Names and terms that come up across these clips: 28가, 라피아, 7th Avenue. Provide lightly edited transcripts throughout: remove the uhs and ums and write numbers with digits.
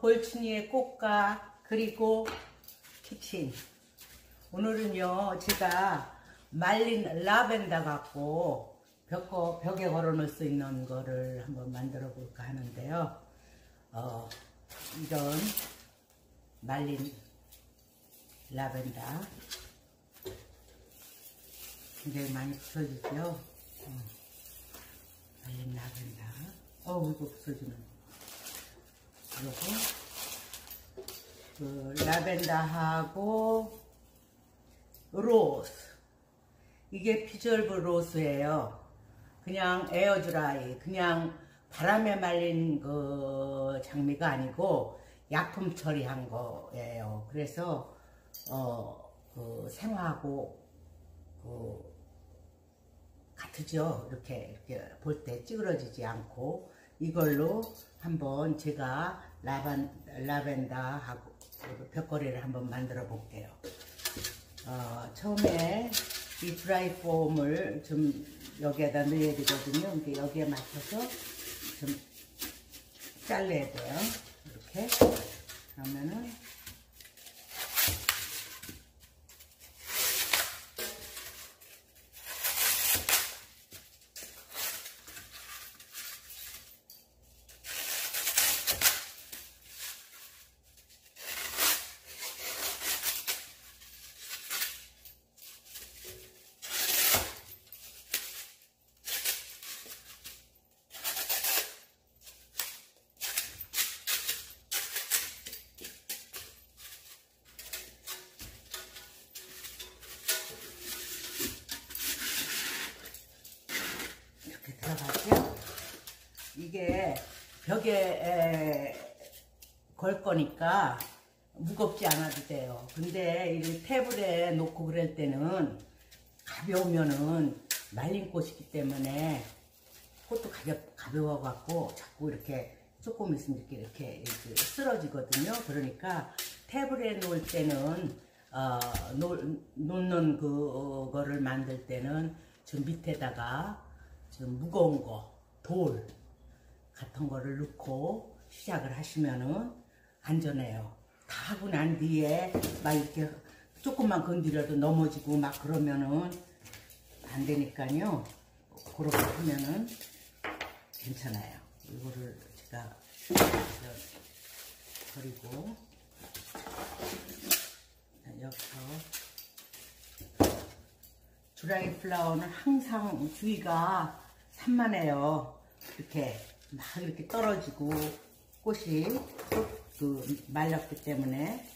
골충이의 꽃가, 그리고 키친. 오늘은요, 제가 말린 라벤더 갖고 벽에 걸어 놓을 수 있는 거를 한번 만들어 볼까 하는데요. 이런 말린 라벤더. 굉장히 많이 부서지죠? 말린 라벤더. 이거 부서지는 거. 그리고, 라벤더하고, 로스. 이게 피졸브 로스예요. 그냥 에어드라이, 그냥 바람에 말린 그 장미가 아니고 약품 처리한 거예요. 그래서 그 생화하고 그 같으죠. 이렇게 볼 때 찌그러지지 않고 이걸로 한번 제가 라벤더하고 벽걸이를 한번 만들어 볼게요. 처음에 이 드라이 폼을 좀 여기에다 넣어야 되거든요. 근데 여기에 맞춰서 좀 잘라야 돼요. 이렇게. 그러면은, 이게 벽에 걸 거니까 무겁지 않아도 돼요. 근데 이 테이블에 놓고 그럴 때는 가벼우면은 말린 꽃이기 때문에 꽃도 가벼워갖고 자꾸 이렇게 조금 있으면 이렇게 쓰러지거든요. 그러니까 테이블에 놓을 때는 놓는 그거를 만들 때는 좀 밑에다가 좀 무거운 거, 돌 같은 거를 넣고 시작을 하시면은 안전해요. 다 하고 난 뒤에 막 이렇게 조금만 건드려도 넘어지고 막 그러면은 안 되니까요. 그렇게 하면은 괜찮아요. 이거를 제가 버리고 여기서 드라이 플라워는 항상 주위가 산만해요. 이렇게 막 이렇게 떨어지고 꽃이 그 말랐기 때문에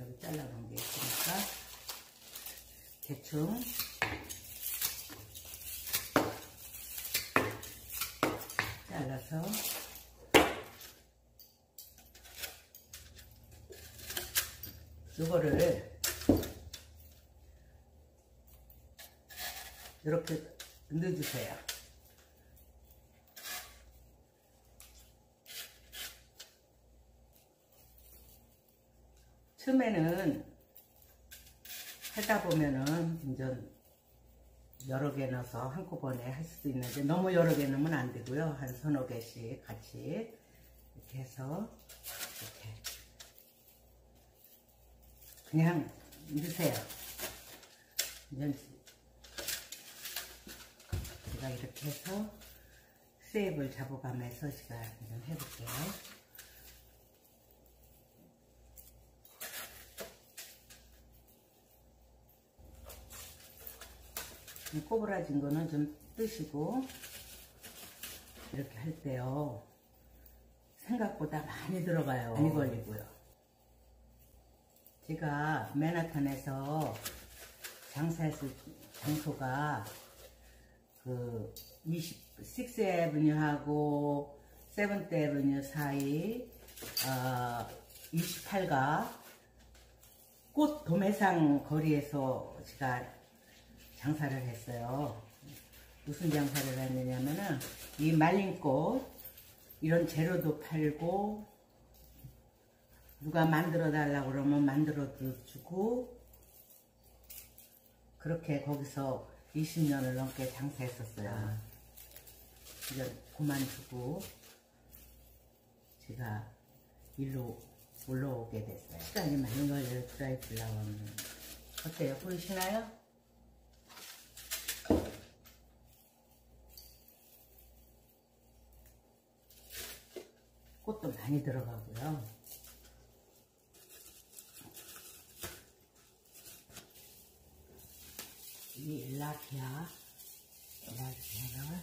여기 잘라놓은 게 있으니까 대충 잘라서 이거를 이렇게 넣어주세요. 처음에는 하다 보면은 완전 여러 개 넣어서 한꺼번에 할 수도 있는데 너무 여러 개 넣으면 안 되고요. 한 서너 개씩 같이 이렇게 해서 이렇게 그냥 넣으세요. 제가 이렇게 해서 세이브를 잡아가면서 제가 한번 해볼게요. 꼬부라진 거는 좀 뜨시고 이렇게 할 때요 생각보다 많이 들어가요. 많이 걸리고요. 제가 맨하탄에서 장사했을 장소가 그 26th Avenue하고 7th Avenue 사이 28가 꽃 도매상 거리에서 제가 장사를 했어요. 무슨 장사를 했느냐면은 이 말린 꽃 이런 재료도 팔고 누가 만들어 달라고 그러면 만들어 주고 그렇게 거기서 20년을 넘게 장사했었어요. 이제 그만두고 제가 일로 올라오게 됐어요. 시간이 많이 걸려요. 드라이 플라워는. 어때요? 보이시나요? 꽃도 많이 들어가고요. 이 일라피아, 일라피아를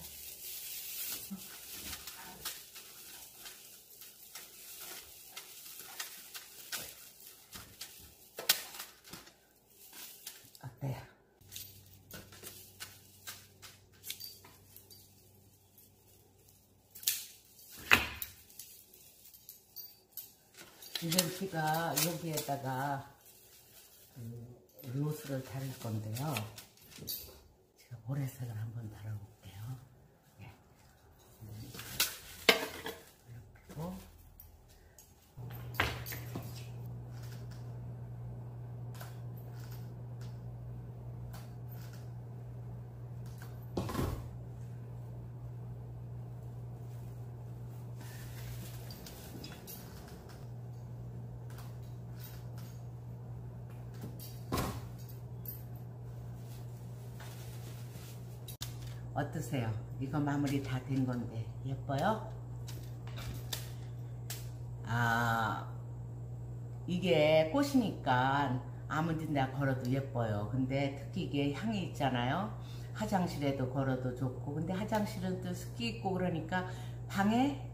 어때요? 지금 제가 여기에다가 로스를 달을 건데요. 제가 모래색을 한번 달아볼게요. 예. 이렇게고 어떠세요? 이거 마무리 다 된 건데 예뻐요? 아, 이게 꽃이니까 아무 데나 걸어도 예뻐요. 근데 특히 이게 향이 있잖아요. 화장실에도 걸어도 좋고, 근데 화장실은 또 습기 있고 그러니까 방에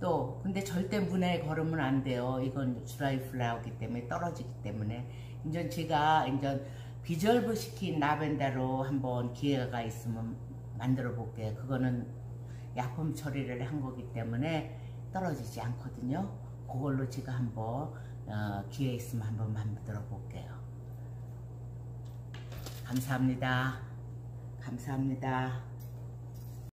또, 근데 절대 문에 걸으면 안 돼요. 이건 드라이 플라워이기 때문에, 떨어지기 때문에. 이제 제가 이제 비절부 시킨 라벤더로 한번 기회가 있으면 만들어 볼게요. 그거는 약품 처리를 한 거기 때문에 떨어지지 않거든요. 그걸로 제가 한번 기회 있으면 한번 만들어 볼게요. 감사합니다. 감사합니다.